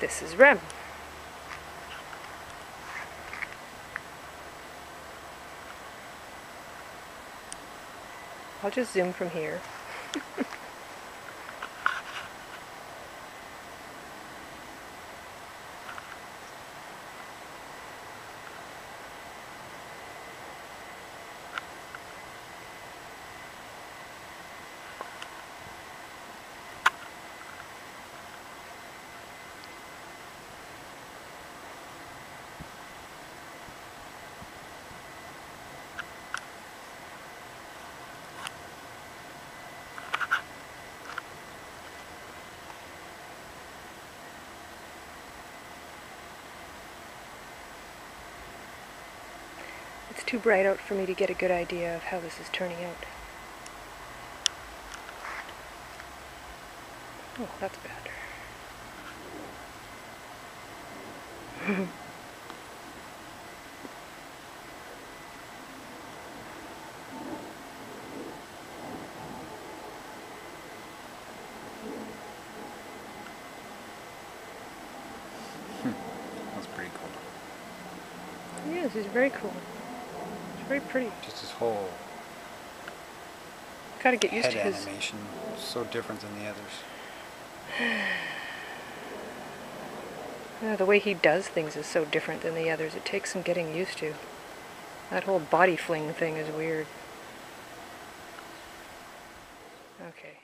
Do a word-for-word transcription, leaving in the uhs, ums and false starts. This is Rem. I'll just zoom from here. It's too bright out for me to get a good idea of how this is turning out. Oh, that's better. That's pretty cool. Yeah, this is very cool. Very pretty. Just his whole gotta get used to his head animation. So different than the others. Yeah, the way he does things is so different than the others. It takes some getting used to. That whole body fling thing is weird. Okay.